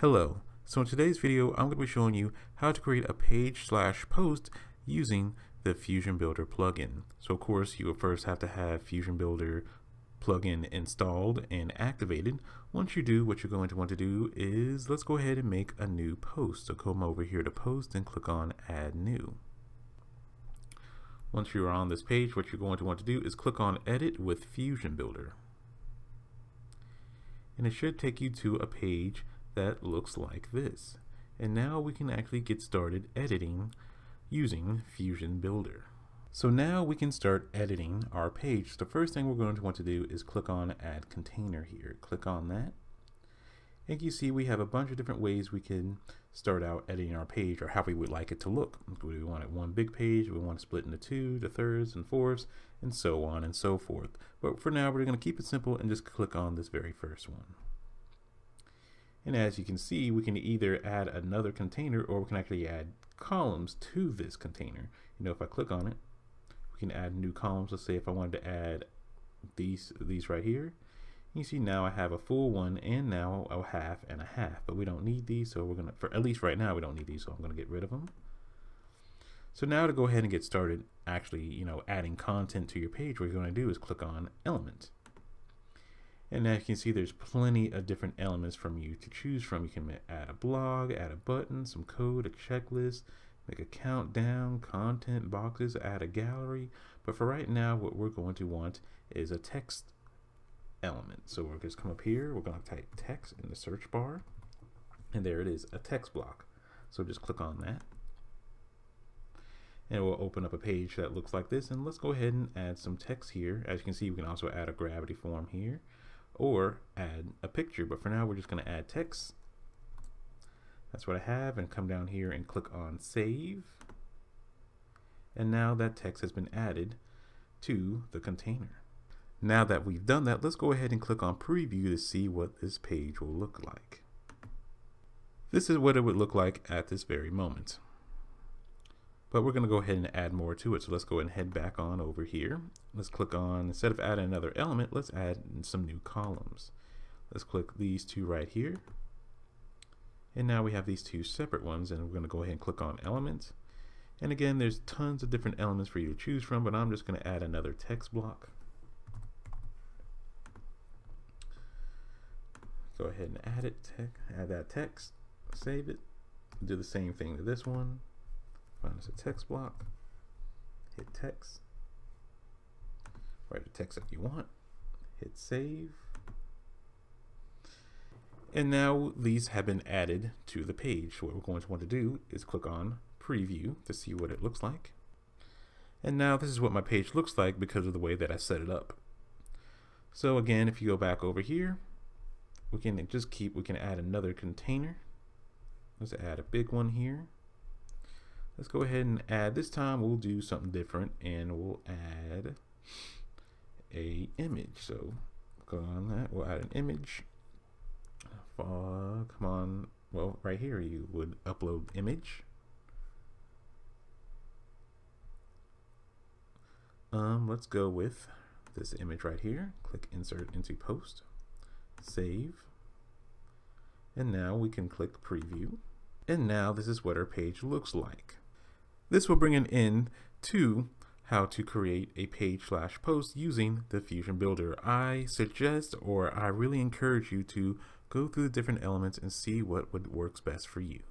Hello, so in today's video I'm going to be showing you how to create a page slash post using the Fusion Builder plugin. So of course you will first have to have Fusion Builder plugin installed and activated. Once you do, what you're going to want to do is let's go ahead and make a new post. So come over here to post and click on add new. Once you're on this page, what you're going to want to do is click on edit with Fusion Builder. And it should take you to a page that looks like this. And now we can actually get started editing using Fusion Builder. So now we can start editing our page. The first thing we're going to want to do is click on Add Container here. Click on that. And you see we have a bunch of different ways we can start out editing our page or how we would like it to look. Do we want it one big page? Do we want to split into two, to thirds and fourths, and so on and so forth. But for now, we're going to keep it simple and just click on this very first one. And as you can see, we can either add another container or we can actually add columns to this container. You know, if I click on it, we can add new columns. Let's say if I wanted to add these right here, you see now I have a full one and now a half and a half, but we don't need these. So we're going to, for at least right now, we don't need these. So I'm going to get rid of them. So now to go ahead and get started actually, you know, adding content to your page, what you're going to do is click on element. And now you can see there's plenty of different elements from you to choose from. You can add a blog, add a button, some code, a checklist, make a countdown, content boxes, add a gallery. But for right now, what we're going to want is a text element. So we'll just come up here. We're going to type text in the search bar. And there it is, a text block. So just click on that. And we'll open up a page that looks like this. And let's go ahead and add some text here. As you can see, we can also add a gravity form here, or add a picture, but for now we're just going to add text. That's what I have, and come down here and click on save. And now that text has been added to the container. Now that we've done that, let's go ahead and click on preview to see what this page will look like. This is what it would look like at this very moment. But we're going to go ahead and add more to it. So let's go ahead and head back on over here. Let's click on, instead of adding another element, let's add some new columns. Let's click these two right here. And now we have these two separate ones, and we're going to go ahead and click on elements. And again, there's tons of different elements for you to choose from, but I'm just going to add another text block. Go ahead and add it, add that text, save it, do the same thing to this one. Find us a text block, hit text, write the text that you want, hit save, and now these have been added to the page. So what we're going to want to do is click on preview to see what it looks like. And now this is what my page looks like because of the way that I set it up. So again, if you go back over here, we can just keep, we can add another container. Let's add a big one here. Let's go ahead and add, this time we'll do something different and we'll add a image. So go on that, we'll add an image. Come on, well right here you would upload image. Let's go with this image right here. Click insert into post, save, and now we can click preview. And now this is what our page looks like. This will bring an end to how to create a page slash post using the Fusion Builder. I suggest, or I really encourage you to go through the different elements and see what works best for you.